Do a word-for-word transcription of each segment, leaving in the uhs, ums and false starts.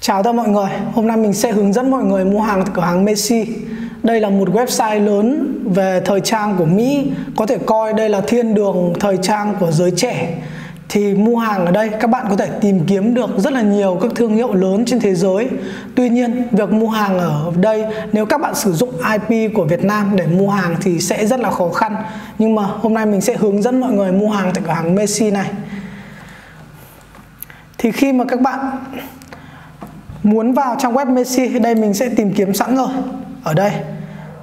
Chào tất cả mọi người, hôm nay mình sẽ hướng dẫn mọi người mua hàng từ cửa hàng Macy's. Đây là một website lớn về thời trang của Mỹ, có thể coi đây là thiên đường thời trang của giới trẻ. Thì mua hàng ở đây các bạn có thể tìm kiếm được rất là nhiều các thương hiệu lớn trên thế giới. Tuy nhiên việc mua hàng ở đây, nếu các bạn sử dụng i pê của Việt Nam để mua hàng thì sẽ rất là khó khăn. Nhưng mà hôm nay mình sẽ hướng dẫn mọi người mua hàng tại cửa hàng Macy's này. Thì khi mà các bạn muốn vào trang web Macy's, đây mình sẽ tìm kiếm sẵn rồi. Ở đây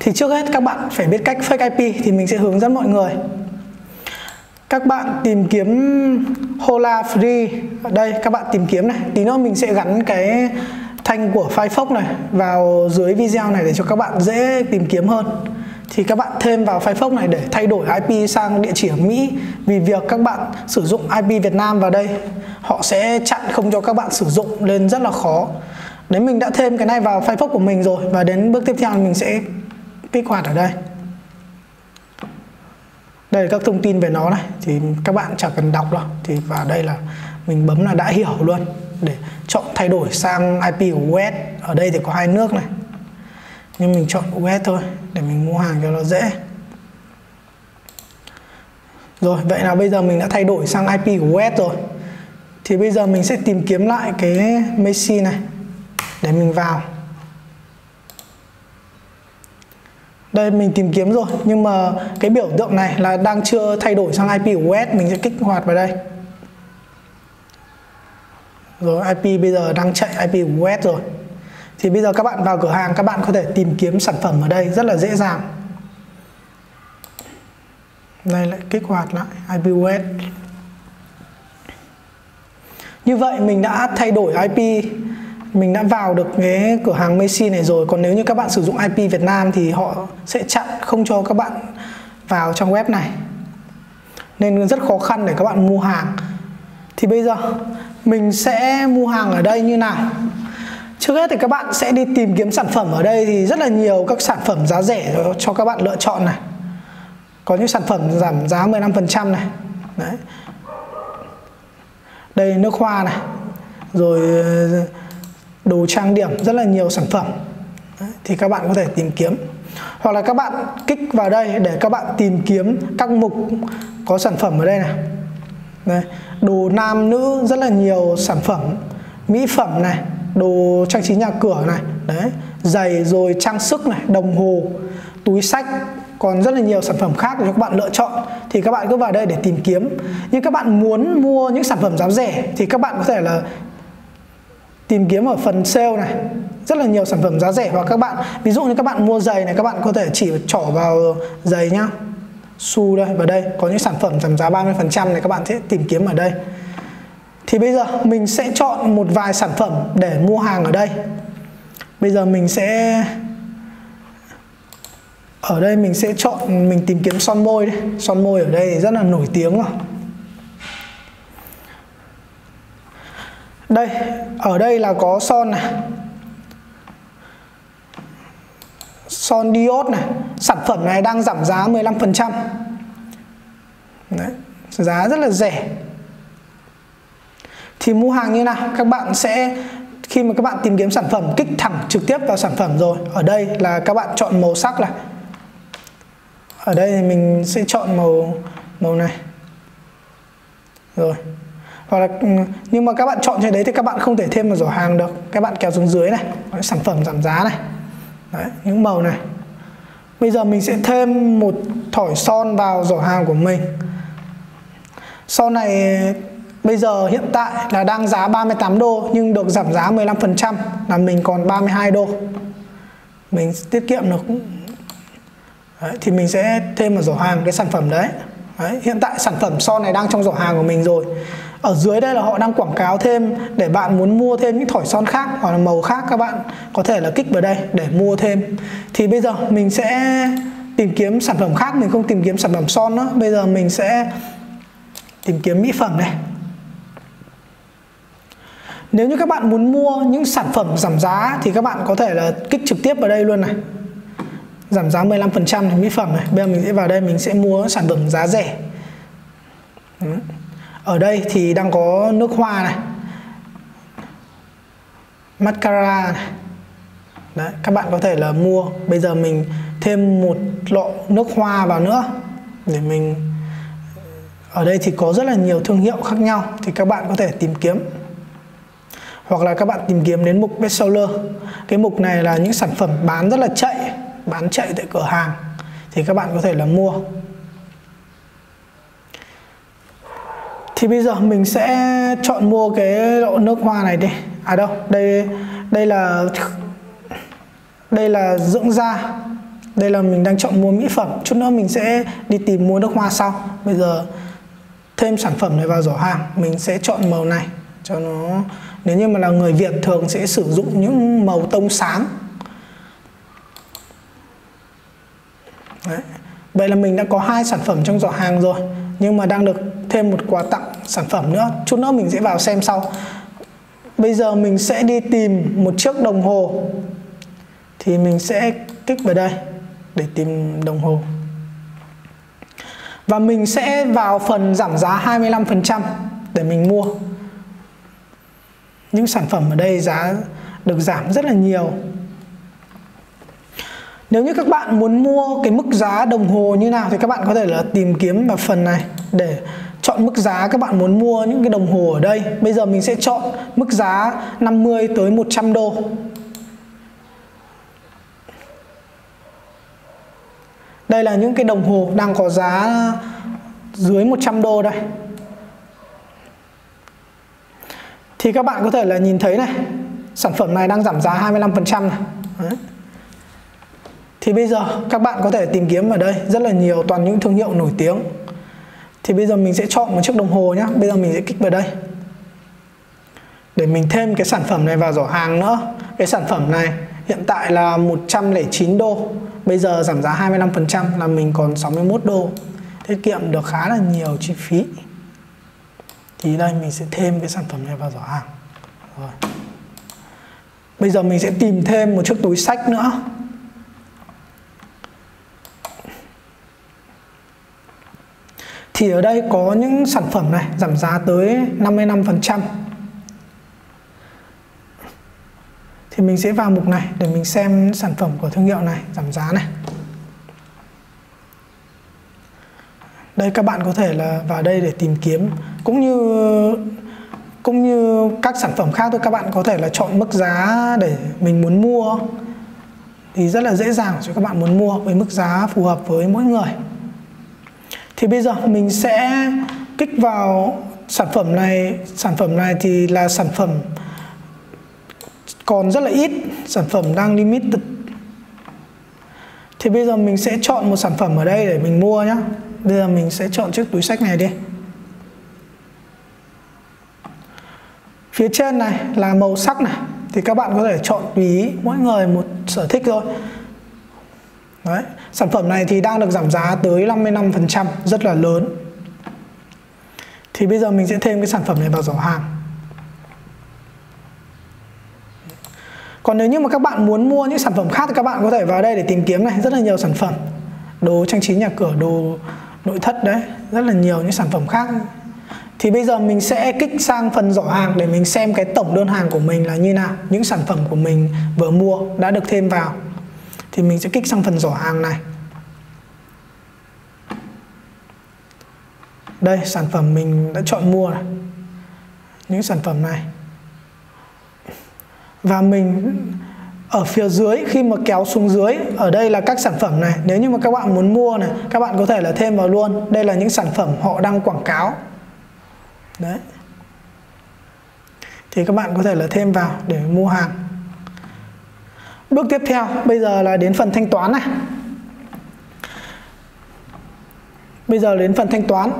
thì trước hết các bạn phải biết cách fake i pê, thì mình sẽ hướng dẫn mọi người. Các bạn tìm kiếm Hola Free, ở đây các bạn tìm kiếm này, tí nữa mình sẽ gắn cái thanh của Firefox này vào dưới video này để cho các bạn dễ tìm kiếm hơn. Thì các bạn thêm vào Firefox này để thay đổi i pê sang địa chỉ ở Mỹ, vì việc các bạn sử dụng i pê Việt Nam vào đây họ sẽ chặn không cho các bạn sử dụng nên rất là khó. Đấy, mình đã thêm cái này vào Firefox của mình rồi, và đến bước tiếp theo mình sẽ kích hoạt ở đây. Đây là các thông tin về nó này, thì các bạn chẳng cần đọc đâu. Thì vào đây là mình bấm là đã hiểu luôn, để chọn thay đổi sang i pê của u ét. Ở đây thì có hai nước này, nhưng mình chọn u ét thôi để mình mua hàng cho nó dễ. Rồi, vậy là bây giờ mình đã thay đổi sang i pê của u ét rồi. Thì bây giờ mình sẽ tìm kiếm lại cái Macy's này để mình vào. Đây mình tìm kiếm rồi, nhưng mà cái biểu tượng này là đang chưa thay đổi sang i pê của u ét, mình sẽ kích hoạt vào đây. Rồi i pê bây giờ đang chạy i pê của u ét rồi. Thì bây giờ các bạn vào cửa hàng, các bạn có thể tìm kiếm sản phẩm ở đây rất là dễ dàng. Đây lại kích hoạt lại i pê u ét. Như vậy mình đã thay đổi i pê, mình đã vào được cái cửa hàng Macy's này rồi. Còn nếu như các bạn sử dụng i pê Việt Nam thì họ sẽ chặn không cho các bạn vào trong web này, nên rất khó khăn để các bạn mua hàng. Thì bây giờ mình sẽ mua hàng ở đây như nào. Trước hết thì các bạn sẽ đi tìm kiếm sản phẩm ở đây, thì rất là nhiều các sản phẩm giá rẻ cho các bạn lựa chọn này. Có những sản phẩm giảm giá mười lăm phần trăm này. Đấy. Đây nước hoa này, rồi đồ trang điểm, rất là nhiều sản phẩm. Đấy, thì các bạn có thể tìm kiếm, hoặc là các bạn kích vào đây để các bạn tìm kiếm các mục có sản phẩm ở đây này. Đấy, đồ nam nữ, rất là nhiều sản phẩm, mỹ phẩm này, đồ trang trí nhà cửa này. Đấy, giày rồi trang sức này, đồng hồ, túi xách, còn rất là nhiều sản phẩm khác để các bạn lựa chọn. Thì các bạn cứ vào đây để tìm kiếm. Nhưng các bạn muốn mua những sản phẩm giá rẻ thì các bạn có thể là tìm kiếm ở phần sale này, rất là nhiều sản phẩm giá rẻ. Và các bạn, ví dụ như các bạn mua giày này, các bạn có thể chỉ trỏ vào giày nhá, xu đây, vào đây có những sản phẩm giảm giá ba mươi phần trăm này, các bạn sẽ tìm kiếm ở đây. Thì bây giờ mình sẽ chọn một vài sản phẩm để mua hàng ở đây. Bây giờ mình sẽ ở đây mình sẽ chọn, mình tìm kiếm son môi đây. Son môi ở đây rất là nổi tiếng rồi. Đây, ở đây là có son này, son diode này, sản phẩm này đang giảm giá mười lăm phần trăm. Đấy, giá rất là rẻ. Thì mua hàng như nào? Các bạn sẽ, khi mà các bạn tìm kiếm sản phẩm, kích thẳng trực tiếp vào sản phẩm rồi. Ở đây là các bạn chọn màu sắc này. Ở đây thì mình sẽ chọn màu màu này. Rồi. Hoặc là, nhưng mà các bạn chọn trên đấy thì các bạn không thể thêm vào giỏ hàng được. Các bạn kéo xuống dưới này, sản phẩm giảm giá này. Đấy, những màu này. Bây giờ mình sẽ thêm một thỏi son vào giỏ hàng của mình. Son này bây giờ hiện tại là đang giá ba mươi tám đô, nhưng được giảm giá mười lăm phần trăm là mình còn ba mươi hai đô. Mình tiết kiệm được. Đấy, thì mình sẽ thêm vào giỏ hàng cái sản phẩm đấy. Đấy, hiện tại sản phẩm son này đang trong giỏ hàng của mình rồi. Ở dưới đây là họ đang quảng cáo thêm để bạn muốn mua thêm những thỏi son khác hoặc là màu khác, các bạn có thể là kích vào đây để mua thêm. Thì bây giờ mình sẽ tìm kiếm sản phẩm khác, mình không tìm kiếm sản phẩm son nữa. Bây giờ mình sẽ tìm kiếm mỹ phẩm này. Nếu như các bạn muốn mua những sản phẩm giảm giá thì các bạn có thể là kích trực tiếp vào đây luôn này. Giảm giá mười lăm phần trăm này, mỹ phẩm này. Bây giờ mình sẽ vào đây, mình sẽ mua sản phẩm giá rẻ. Đúng. Ở đây thì đang có nước hoa này, mascara này. Đấy, các bạn có thể là mua. Bây giờ mình thêm một lọ nước hoa vào nữa để mình, ở đây thì có rất là nhiều thương hiệu khác nhau thì các bạn có thể tìm kiếm, hoặc là các bạn tìm kiếm đến mục bestseller. Cái mục này là những sản phẩm bán rất là chạy, bán chạy tại cửa hàng thì các bạn có thể là mua. Thì bây giờ mình sẽ chọn mua cái lọ nước hoa này đi. À đâu, đây đây là đây là dưỡng da. Đây là mình đang chọn mua mỹ phẩm. Chút nữa mình sẽ đi tìm mua nước hoa sau. Bây giờ thêm sản phẩm này vào giỏ hàng. Mình sẽ chọn màu này cho nó. Nếu như mà là người Việt thường sẽ sử dụng những màu tông sáng. Đấy. Vậy là mình đã có hai sản phẩm trong giỏ hàng rồi, nhưng mà đang được thêm một quà tặng sản phẩm nữa. Chút nữa mình sẽ vào xem sau. Bây giờ mình sẽ đi tìm một chiếc đồng hồ. Thì mình sẽ kích vào đây để tìm đồng hồ. Và mình sẽ vào phần giảm giá hai mươi lăm phần trăm để mình mua. Những sản phẩm ở đây giá được giảm rất là nhiều. Nếu như các bạn muốn mua cái mức giá đồng hồ như nào thì các bạn có thể là tìm kiếm vào phần này để chọn mức giá các bạn muốn mua những cái đồng hồ ở đây. Bây giờ mình sẽ chọn mức giá năm mươi tới một trăm đô. Đây là những cái đồng hồ đang có giá dưới một trăm đô đây. Thì các bạn có thể là nhìn thấy này, sản phẩm này đang giảm giá hai mươi lăm phần trăm này. Đấy. Thì bây giờ các bạn có thể tìm kiếm ở đây rất là nhiều, toàn những thương hiệu nổi tiếng. Thì bây giờ mình sẽ chọn một chiếc đồng hồ nhé. Bây giờ mình sẽ kích vào đây để mình thêm cái sản phẩm này vào giỏ hàng nữa. Cái sản phẩm này hiện tại là một trăm lẻ chín đô. Bây giờ giảm giá hai mươi lăm phần trăm là mình còn sáu mươi mốt đô. Tiết kiệm được khá là nhiều chi phí. Thì đây mình sẽ thêm cái sản phẩm này vào giỏ hàng. Rồi. Bây giờ mình sẽ tìm thêm một chiếc túi xách nữa. Thì ở đây có những sản phẩm này giảm giá tới năm mươi lăm phần trăm. Thì mình sẽ vào mục này để mình xem sản phẩm của thương hiệu này giảm giá này. Đây các bạn có thể là vào đây để tìm kiếm, cũng như cũng như các sản phẩm khác thôi. Các bạn có thể là chọn mức giá để mình muốn mua thì rất là dễ dàng cho các bạn muốn mua với mức giá phù hợp với mỗi người. Thì bây giờ mình sẽ kích vào sản phẩm này. Sản phẩm này thì là sản phẩm còn rất là ít, sản phẩm đang limited. Thì bây giờ mình sẽ chọn một sản phẩm ở đây để mình mua nhé. Bây giờ mình sẽ chọn chiếc túi xách này đi. Phía trên này là màu sắc này. Thì các bạn có thể chọn tùy ý, mỗi người một sở thích thôi. Đấy. Sản phẩm này thì đang được giảm giá tới năm mươi lăm phần trăm, rất là lớn. Thì bây giờ mình sẽ thêm cái sản phẩm này vào giỏ hàng. Còn nếu như mà các bạn muốn mua những sản phẩm khác thì các bạn có thể vào đây để tìm kiếm này. Rất là nhiều sản phẩm đồ trang trí nhà cửa, đồ nội thất đấy, rất là nhiều những sản phẩm khác. Thì bây giờ mình sẽ kích sang phần giỏ hàng để mình xem cái tổng đơn hàng của mình là như nào, những sản phẩm của mình vừa mua đã được thêm vào. Thì mình sẽ kích sang phần giỏ hàng này. Đây, sản phẩm mình đã chọn mua này. Những sản phẩm này. Và mình ở phía dưới, khi mà kéo xuống dưới, ở đây là các sản phẩm này. Nếu như mà các bạn muốn mua này, các bạn có thể là thêm vào luôn. Đây là những sản phẩm họ đang quảng cáo. Đấy. Thì các bạn có thể là thêm vào để mua hàng. Bước tiếp theo, bây giờ là đến phần thanh toán này. Bây giờ đến phần thanh toán.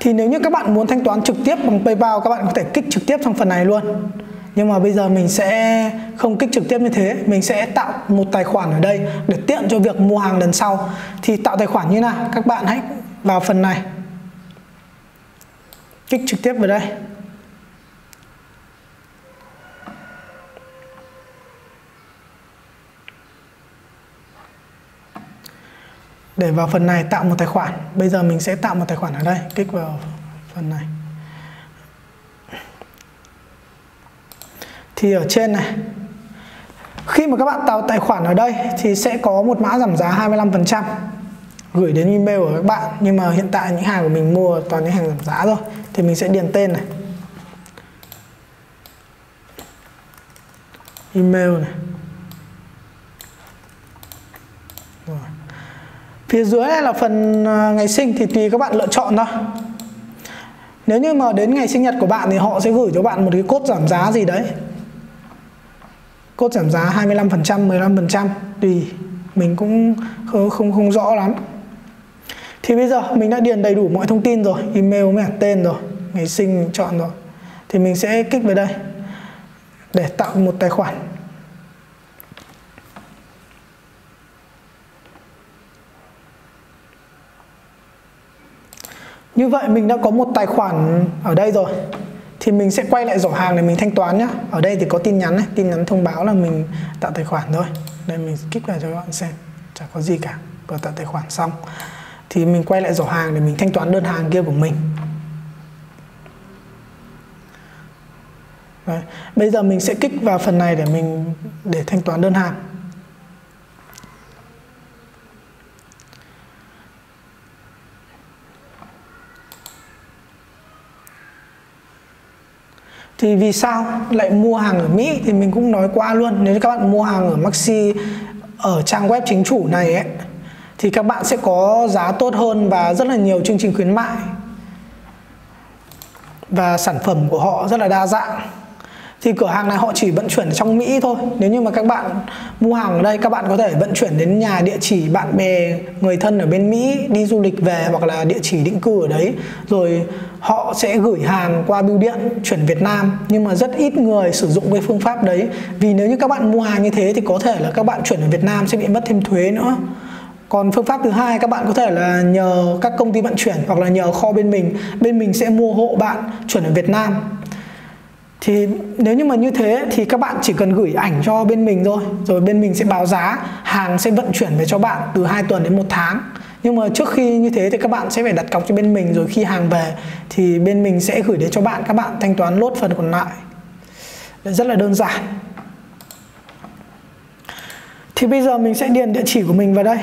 Thì nếu như các bạn muốn thanh toán trực tiếp bằng PayPal, các bạn có thể kích trực tiếp trong phần này luôn. Nhưng mà bây giờ mình sẽ không kích trực tiếp như thế. Mình sẽ tạo một tài khoản ở đây để tiện cho việc mua hàng lần sau. Thì tạo tài khoản như nào? Các bạn hãy vào phần này, kích trực tiếp vào đây. Để vào phần này tạo một tài khoản. Bây giờ mình sẽ tạo một tài khoản ở đây. Kích vào phần này. thì ở trên này, khi mà các bạn tạo tài khoản ở đây thì sẽ có một mã giảm giá hai mươi lăm phần trăm gửi đến email của các bạn. Nhưng mà hiện tại những hàng của mình mua toàn những hàng giảm giá thôi, thì mình sẽ điền tên này, email này. Rồi. Phía dưới này là phần ngày sinh thì tùy các bạn lựa chọn thôi. Nếu như mà đến ngày sinh nhật của bạn thì họ sẽ gửi cho bạn một cái code giảm giá gì đấy. Code giảm giá hai mươi lăm phần trăm, mười lăm phần trăm tùy, mình cũng không, không không rõ lắm. Thì bây giờ mình đã điền đầy đủ mọi thông tin rồi, email với tên rồi, ngày sinh mình chọn rồi. Thì mình sẽ kích về đây để tạo một tài khoản. Như vậy mình đã có một tài khoản ở đây rồi. Thì mình sẽ quay lại giỏ hàng để mình thanh toán nhé. Ở đây thì có tin nhắn này, tin nhắn thông báo là mình tạo tài khoản thôi. Đây mình kích vào cho các bạn xem, chẳng có gì cả, vừa tạo tài khoản xong. Thì mình quay lại giỏ hàng để mình thanh toán đơn hàng kia của mình. Đấy. Bây giờ mình sẽ kích vào phần này để mình để thanh toán đơn hàng. Thì vì sao lại mua hàng ở Mỹ thì mình cũng nói qua luôn. Nếu các bạn mua hàng ở Maxi, ở trang web chính chủ này ấy, thì các bạn sẽ có giá tốt hơn và rất là nhiều chương trình khuyến mại. Và sản phẩm của họ rất là đa dạng. Thì cửa hàng này họ chỉ vận chuyển trong Mỹ thôi. Nếu như mà các bạn mua hàng ở đây, các bạn có thể vận chuyển đến nhà địa chỉ bạn bè, người thân ở bên Mỹ đi du lịch về, hoặc là địa chỉ định cư ở đấy. Rồi họ sẽ gửi hàng qua bưu điện chuyển Việt Nam. Nhưng mà rất ít người sử dụng cái phương pháp đấy. Vì nếu như các bạn mua hàng như thế thì có thể là các bạn chuyển ở Việt Nam sẽ bị mất thêm thuế nữa. Còn phương pháp thứ hai, các bạn có thể là nhờ các công ty vận chuyển hoặc là nhờ kho bên mình. Bên mình sẽ mua hộ bạn chuyển ở Việt Nam. Thì nếu như mà như thế thì các bạn chỉ cần gửi ảnh cho bên mình thôi. Rồi bên mình sẽ báo giá, hàng sẽ vận chuyển về cho bạn từ hai tuần đến một tháng. Nhưng mà trước khi như thế thì các bạn sẽ phải đặt cọc cho bên mình. Rồi khi hàng về thì bên mình sẽ gửi đến cho bạn, các bạn thanh toán lốt phần còn lại. Rất là đơn giản. Thì bây giờ mình sẽ điền địa chỉ của mình vào đây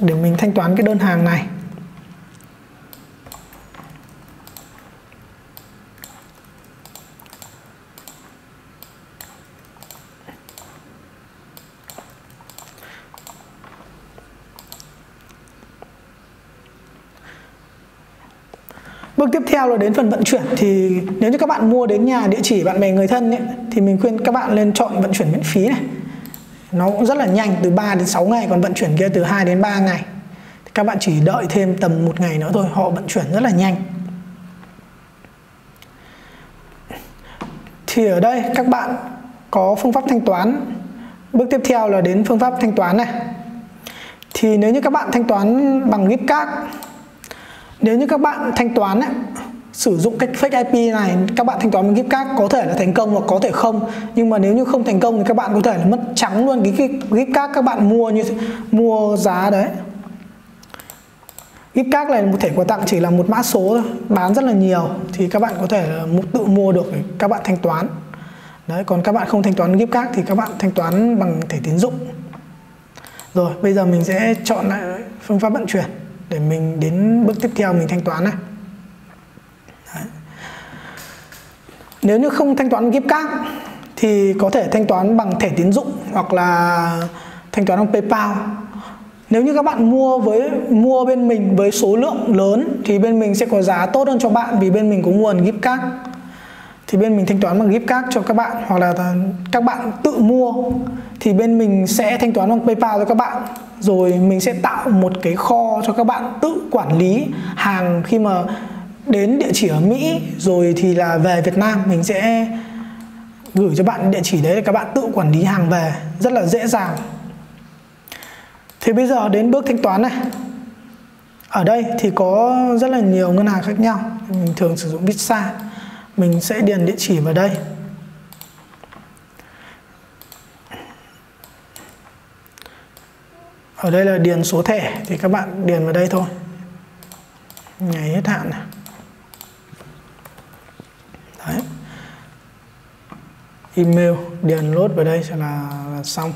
để mình thanh toán cái đơn hàng này. Bước tiếp theo là đến phần vận chuyển. Thì nếu như các bạn mua đến nhà địa chỉ bạn bè người thân ấy, thì mình khuyên các bạn lên chọn vận chuyển miễn phí này. Nó cũng rất là nhanh, từ ba đến sáu ngày. Còn vận chuyển kia từ hai đến ba ngày thì các bạn chỉ đợi thêm tầm một ngày nữa thôi. Họ vận chuyển rất là nhanh. Thì ở đây các bạn có phương pháp thanh toán. Bước tiếp theo là đến phương pháp thanh toán này. Thì nếu như các bạn thanh toán bằng gift card, nếu như các bạn thanh toán ấy, sử dụng cách fake i pê này, các bạn thanh toán bằng gift card có thể là thành công hoặc có thể không. Nhưng mà nếu như không thành công thì các bạn có thể là mất trắng luôn cái gift card các bạn mua như mua giá đấy. Gift card này một thẻ quà tặng chỉ là một mã số thôi, bán rất là nhiều thì các bạn có thể là tự mua được để các bạn thanh toán. Đấy, còn các bạn không thanh toán gift card thì các bạn thanh toán bằng thẻ tín dụng. Rồi, bây giờ mình sẽ chọn lại phương pháp vận chuyển để mình đến bước tiếp theo mình thanh toán này. Đấy. Nếu như không thanh toán gift card thì có thể thanh toán bằng thẻ tín dụng hoặc là thanh toán bằng PayPal. Nếu như các bạn mua với mua bên mình với số lượng lớn thì bên mình sẽ có giá tốt hơn cho bạn, vì bên mình có nguồn gift card. Thì bên mình thanh toán bằng gift card cho các bạn, hoặc là các bạn tự mua thì bên mình sẽ thanh toán bằng PayPal cho các bạn. Rồi mình sẽ tạo một cái kho cho các bạn tự quản lý hàng khi mà đến địa chỉ ở Mỹ rồi thì là về Việt Nam. Mình sẽ gửi cho bạn địa chỉ đấy để các bạn tự quản lý hàng về rất là dễ dàng. Thì bây giờ đến bước thanh toán này. Ở đây thì có rất là nhiều ngân hàng khác nhau. Mình thường sử dụng Bitsa. Mình sẽ điền địa chỉ vào đây. Ở đây là điền số thẻ thì các bạn điền vào đây thôi. Ngày hết hạn này. Đấy. email, điền nốt vào đây sẽ là, là xong.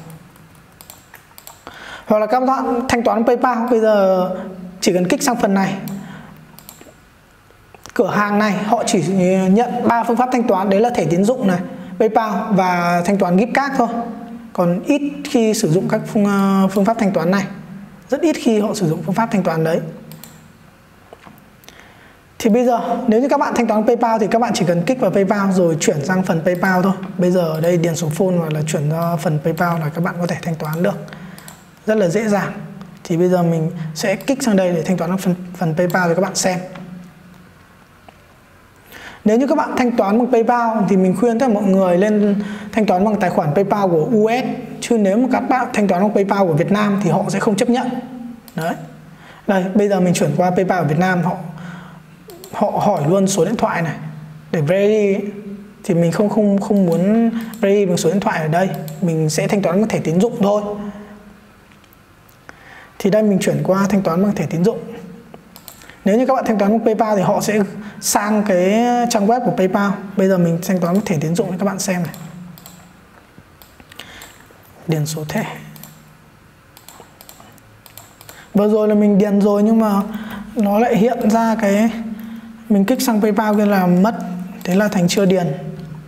Hoặc là các bạn thanh toán PayPal, bây giờ chỉ cần kích sang phần này. Cửa hàng này họ chỉ nhận ba phương pháp thanh toán, đấy là thẻ tín dụng này, PayPal và thanh toán gift card thôi. Còn ít khi sử dụng các phương, phương pháp thanh toán này, rất ít khi họ sử dụng phương pháp thanh toán đấy. Thì bây giờ nếu như các bạn thanh toán PayPal thì các bạn chỉ cần kích vào PayPal rồi chuyển sang phần PayPal thôi. Bây giờ ở đây điền số phone hoặc là chuyển ra phần PayPal là các bạn có thể thanh toán được, rất là dễ dàng. Thì bây giờ mình sẽ kích sang đây để thanh toán phần, phần PayPal cho các bạn xem. Nếu như các bạn thanh toán bằng PayPal thì mình khuyên tất cả mọi người lên thanh toán bằng tài khoản PayPal của u ét, chứ nếu mà các bạn thanh toán bằng PayPal của Việt Nam thì họ sẽ không chấp nhận. Đấy. Đây, bây giờ mình chuyển qua PayPal của Việt Nam, họ họ hỏi luôn số điện thoại này để verify, thì mình không không không muốn verify bằng số điện thoại ở đây, mình sẽ thanh toán bằng thẻ tín dụng thôi. Thì đây mình chuyển qua thanh toán bằng thẻ tín dụng. Nếu như các bạn thanh toán bằng PayPal thì họ sẽ sang cái trang web của PayPal. Bây giờ mình thanh toán bằng thẻ tín dụng cho các bạn xem này. Điền số thẻ. Vừa rồi là mình điền rồi nhưng mà nó lại hiện ra cái mình kích sang PayPal kia là mất, thế là thành chưa điền.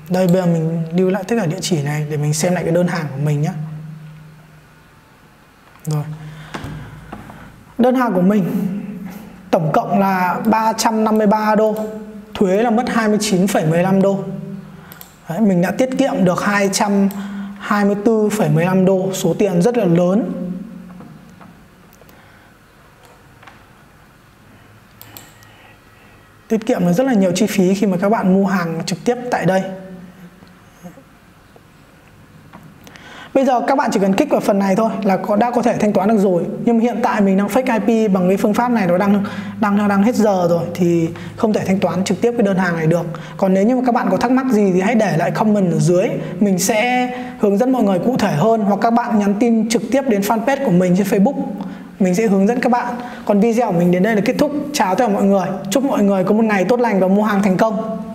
Đây bây giờ mình lưu lại tất cả địa chỉ này để mình xem lại cái đơn hàng của mình nhé. Rồi. Đơn hàng của mình tổng cộng là ba trăm năm mươi ba đô, thuế là mất hai mươi chín phẩy mười lăm đô. Đấy, mình đã tiết kiệm được hai trăm hai mươi tư phẩy mười lăm đô, số tiền rất là lớn. Tiết kiệm được rất là nhiều chi phí khi mà các bạn mua hàng trực tiếp tại đây. Bây giờ các bạn chỉ cần kích vào phần này thôi là có đã có thể thanh toán được rồi. Nhưng hiện tại mình đang fake i pê bằng cái phương pháp này, nó đang đang đang hết giờ rồi thì không thể thanh toán trực tiếp cái đơn hàng này được. Còn nếu như mà các bạn có thắc mắc gì thì hãy để lại comment ở dưới, mình sẽ hướng dẫn mọi người cụ thể hơn, hoặc các bạn nhắn tin trực tiếp đến fanpage của mình trên Facebook. Mình sẽ hướng dẫn các bạn. Còn video của mình đến đây là kết thúc. Chào tất cả mọi người. Chúc mọi người có một ngày tốt lành và mua hàng thành công.